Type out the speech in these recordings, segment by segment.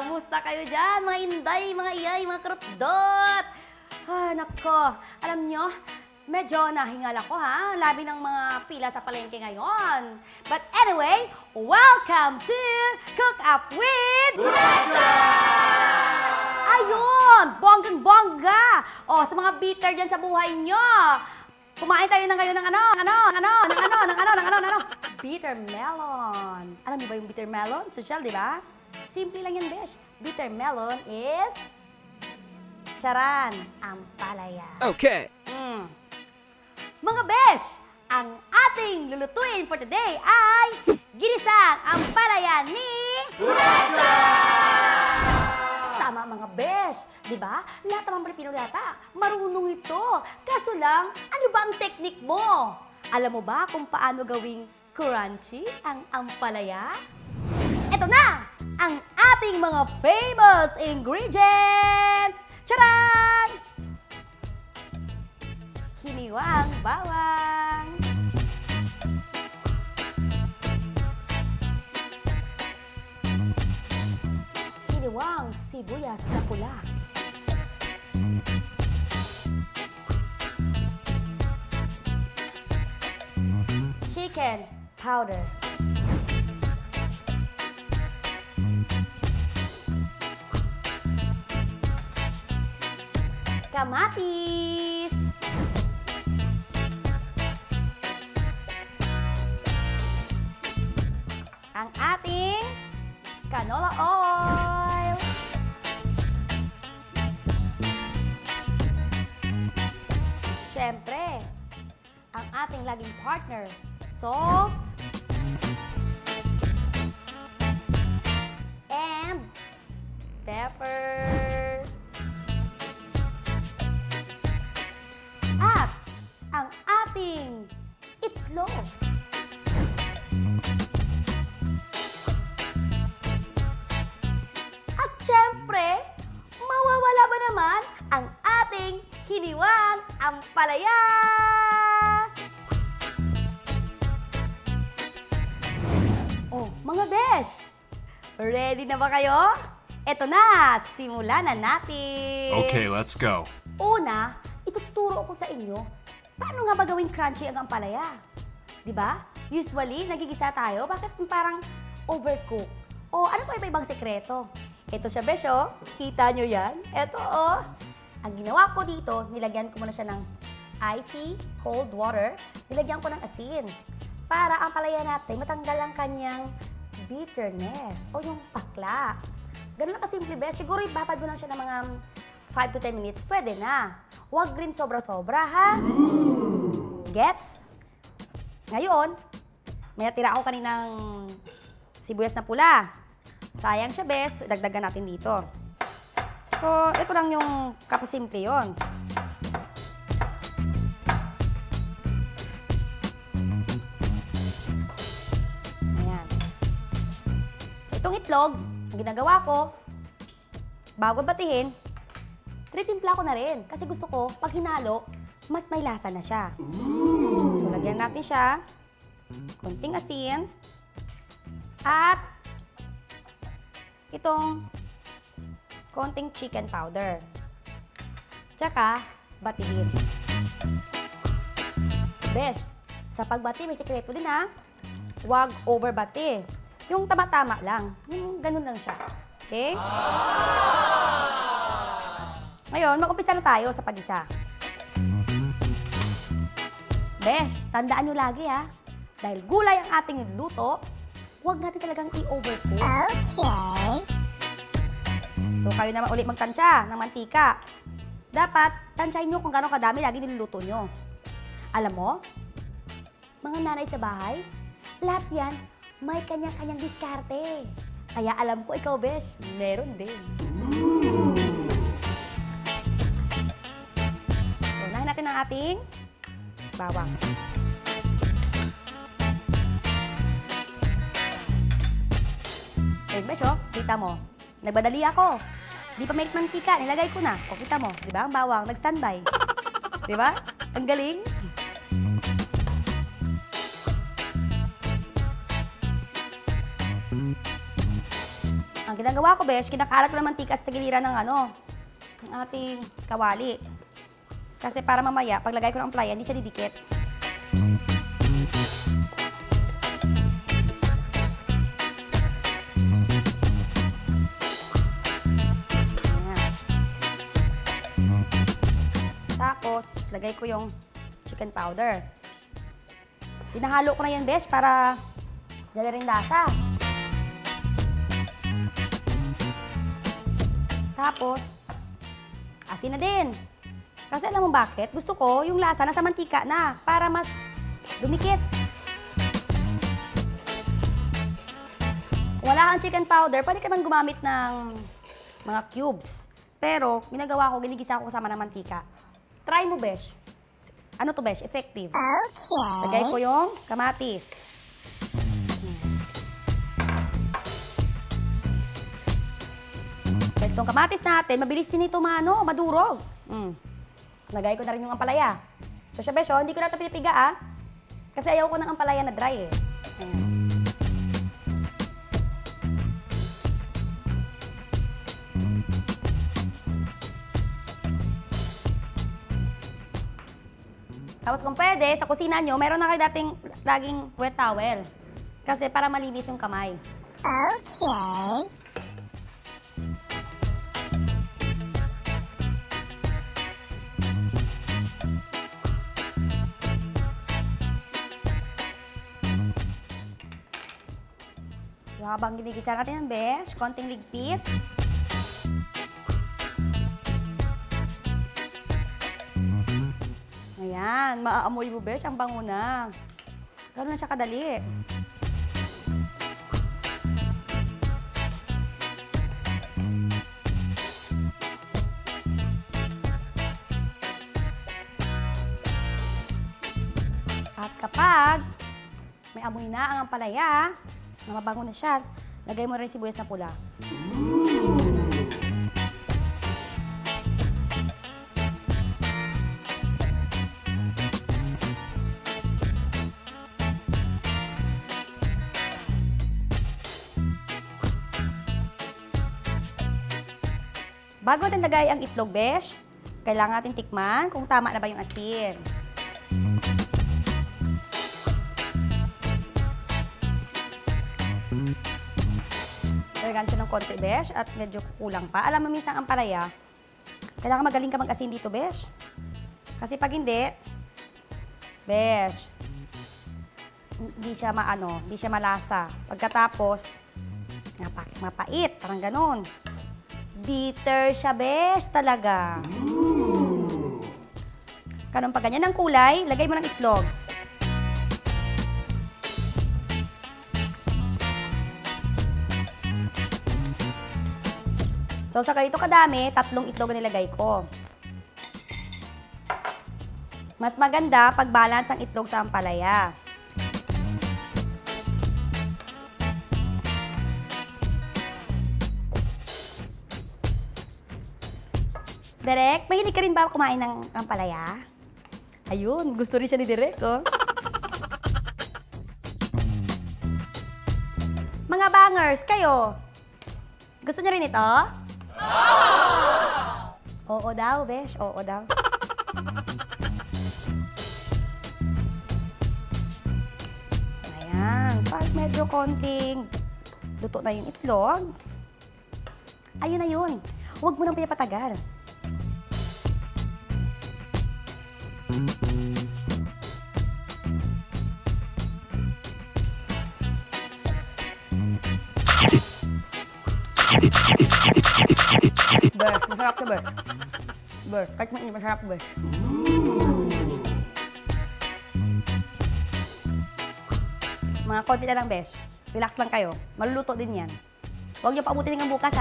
Kamusta kayo dyan, mga inday, mga iyay, mga krupdot? Ah, nako, alam nyo, medyo nahingal ako ha, labi ng mga pila sa palengke ngayon. But anyway, welcome to Cook Up with Kuracha! Ayun! Bonggang-bongga! O, sa mga bitter dyan sa buhay nyo, kumain tayo na kayo ng ano? Bitter melon. Alam niyo ba yung bitter melon? Social, di ba? Simple lang yan, besh. Bitter melon is... Charan, ampalaya. Okay. Mga besh, ang ating lulutuin for today ay... Ginisang Ampalaya ni... Kuracha! Tama mga besh, di ba? Lahat naman Pilipino yata, marunong ito. Kaso lang, ano ba ang teknik mo? Alam mo ba kung paano gawing crunchy ang ampalaya? Ito na ang ating mga famous ingredients! Charan! Hiniwang bawang. Hiniwang sibuyas na pula. Chicken powder. Kamatis. Ang ating canola oil. Siyempre, ang ating laging partner, salt and pepper. At ang ating itlog. At siyempre, mawawala ba naman ang ating hiniwang ampalaya! Oh, mga besh! Ready na ba kayo? Eto na! Simulan na natin! Okay, let's go! Una, ituturo ko sa inyo paano nga ba gawin crunchy ang ampalaya. Diba? Usually, nagigisa tayo. Bakit parang overcook? O ano pa iba-ibang sekreto? Eto siya, besh, oh. Kita nyo yan? Eto, oh. Ang ginawa ko dito, nilagyan ko muna siya ng icy cold water. Nilagyan ko ng asin para ang palaya natin matanggal ang kanyang bitterness o yung pakla. Ganun lang kasimple, besh. Siguro ibabad mo lang siya ng mga 5 to 10 minutes. Pwede na. Huwag rin sobra-sobra, ha? Gets? Ngayon, may natira ako kaninang sibuyas na pula. Sayang siya, besh. So, dagdagan natin dito. So, ito lang yung kapasimple yun. Ayan. So, itong itlog, ang ginagawa ko, bago batihin, tritimpla ko na rin. Kasi gusto ko, pag hinalo, mas may lasa na siya. So, lagyan natin siya. Kunting asin. At, itong konting chicken powder. Tsaka, batiin. Besh, sa pagbati, may sikreto din ha. Huwag overbati. Yung tama-tama lang. Yung ganun lang siya. Okay? Ngayon, mag-umpisa na tayo sa pag-isa. Besh, tandaan nyo lagi ha. Dahil gulay ang ating niluto, huwag natin talagang i-overcook. Okay. So, kayo naman ulit magtansya ng mantika. Dapat, tansyahin nyo kung gano'ng kadami lagi niluluto nyo. Alam mo, mga nanay sa bahay, lahat yan may kanya-kanyang diskarte. Kaya alam ko ikaw, besh, meron din. So, unahin natin ang ating bawang. Eh, besh, oh, kita mo. Nagbadali ako. Di pa may mantika, nilagay ko na. O, kita mo, di ba? Ang bawang, nag-standby. Di ba? Ang galing. Ang ginagawa ko, besh, kinakalat ko ng mantika sa tagiliran ng ng ating kawali. Kasi para mamaya, paglagay ko ng ampalaya, hindi siya didikit. Tapos, lagay ko yung chicken powder. Dinahalo ko na yan, besh, para dala rin lasa. Tapos, asin na din. Kasi alam mo bakit? Gusto ko yung lasa nasa mantika na para mas dumikit. Kung wala kang chicken powder, pwede ka bang gumamit ng mga cubes. Pero ginagawa ko, ginigisa ko kasama ng mantika. Try mo, besh. Ano to, besh? Effective. Okay. Lagay ko yung kamatis. Itong kamatis natin, mabilis din ito madurog. Lagay ko na rin yung ampalaya. So siya, besh, hindi ko na ito pinipiga, kasi ayaw ko ng ampalaya na dry, Ayan. Tapos kung pwede, sa kusina nyo, meron na kayo laging wet towel. Kasi para malinis yung kamay. Okay. So, habang ginigisa natin ang besh, konting ligpit. Ayan, maaamoy mo, besh, ang bango na. Ganun lang siya kadali. At kapag may amoy na ang ampalaya, mabango na siya, lagay mo rin sibuyas na pula. Bago natin lagay ang itlog, besh, kailangan natin tikman kung tama na ba yung asin. Dagdagan siya ng konti, besh, at medyo kulang pa. Alam mo, minsan ang ampalaya, kailangan magaling ka mag-asin dito, besh. Kasi pag hindi, besh, hindi siya malasa. Pagkatapos, mapait, parang ganun. Bitter siya, besh, talaga. Ganun pa ganyan ang kulay, lagay mo ng itlog. So, sa ganito kadami, 3 itlog nilagay ko. Mas maganda pag balance ang itlog sa ampalaya. Direk, mahilig ka rin ba kumain ng ampalaya? Ayun, gusto rin siya ni Direk, Mga bangers, kayo, gusto niyo rin ito? Oo! Oo daw, besh. Oo daw. Ayan, pag medyo konting luto na yung itlog, ayun na yun. Huwag mo nang pinapatagal. Besh, masarap siya, besh. Besh, kahit mainit, masarap, besh. Mga konti na lang, besh. Relax lang kayo. Maluluto din yan. Huwag niyo paabutin hanggang bukas,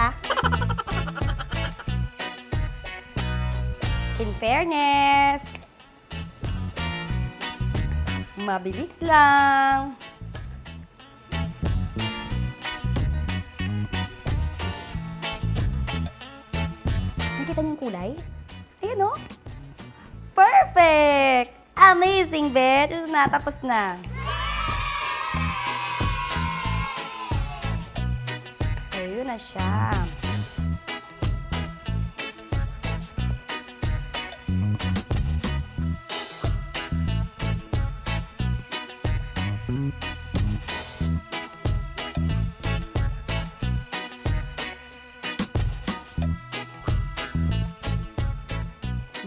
In fairness, mabilis lang. Nakita niyo yung kulay? Ayan, Perfect! Amazing, bet! Ito na, tapos na. Ayun, na siya.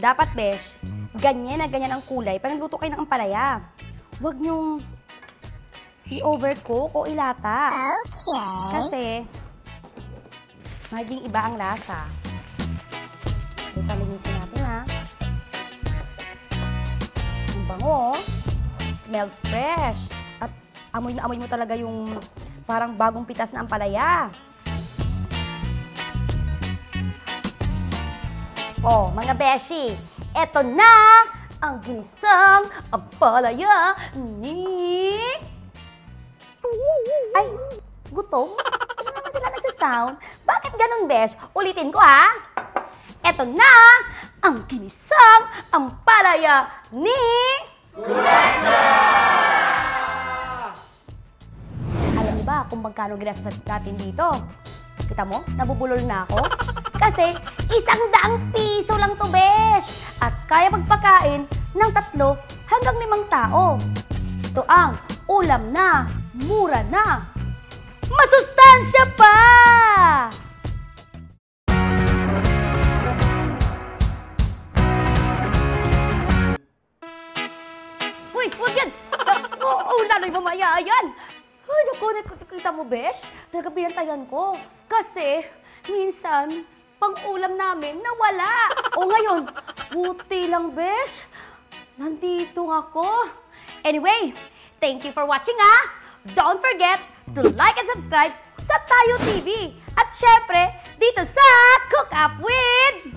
Dapat, besh, ganyan na ganyan ang kulay. Pag nagluto kayo ng ampalaya, huwag niyong i-overcook o ilata. Okay. Kasi, maging iba ang lasa. Dito, linisin natin, ha. Ang bango, smells fresh. At amoy na amoy mo talaga yung parang bagong pitas na ampalaya. Oh, mga beshi, eto na ang ginisang ampalaya ni... Ay, gutom? Ano naman sila nagsasound? Bakit ganun, besh? Ulitin ko, ha? Eto na ang ginisang ampalaya ni... Kuracha! Alam niyo ba kung magkano ginastos natin dito? Kita mo, nabubulol na ako. Kasi 100 piso lang to, besh! At kaya magpakain ng 3 hanggang 5 tao. Ito ang ulam na, mura na, masustansya pa! Uy, huwag yan! Oo, lalo'y mamaya yan! Ay, naku, nakikita mo, besh? Talaga binantayan ko. Kasi, minsan, pang-ulam namin nawala. O ngayon, buti lang, besh. Nandito ako. Anyway, thank you for watching, ha? Don't forget to like and subscribe sa Tayo TV. At syempre, dito sa Cook Up with...